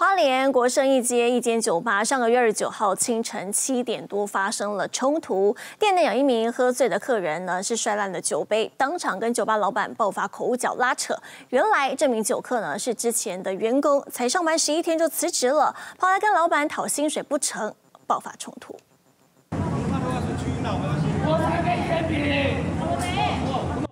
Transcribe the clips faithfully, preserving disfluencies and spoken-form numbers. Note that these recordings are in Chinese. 花莲国盛一街一间酒吧上个月二十九号清晨七点多发生了冲突，店内有一名喝醉的客人呢是摔烂了酒杯，当场跟酒吧老板爆发口角拉扯。原来这名酒客呢是之前的员工，才上班十一天就辞职了，跑来跟老板讨薪水不成，爆发冲突。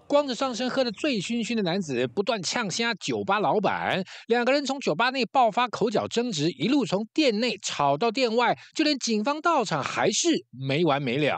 光着上身喝得醉醺醺的男子不断呛瞎酒吧老板，两个人从酒吧内爆发口角争执，一路从店内吵到店外，就连警方到场还是没完没了。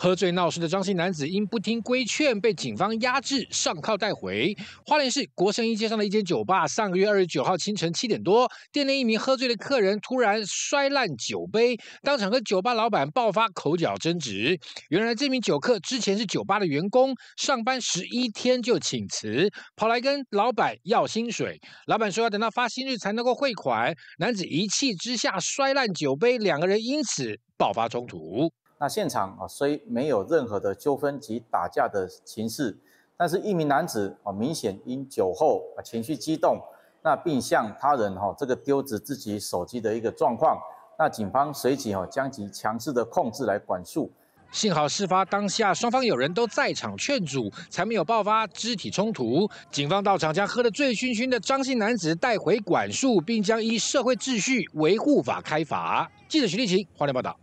喝醉闹事的张姓男子因不听规劝被警方压制，上铐带回。花莲市国盛一街上的一间酒吧，上个月二十九号清晨七点多，店内一名喝醉的客人突然摔烂酒杯，当场和酒吧老板爆发口角争执。原来这名酒客之前是酒吧的员工，上班十一天就请辞，跑来跟老板要薪水。老板说要等到发薪日才能够汇款。男子一气之下摔烂酒杯，两个人因此爆发冲突。 那现场啊，虽没有任何的纠纷及打架的情势，但是一名男子啊，明显因酒后啊情绪激动，那并向他人哈这个丢掷自己手机的一个状况，那警方随即哈将其强制的控制来管束。 幸好事发当下，双方友人都在场劝阻，才没有爆发肢体冲突。警方到场将喝得醉醺醺的张姓男子带回管束，并将依《社会秩序维护法》开罚。记者徐立勤，花莲报道。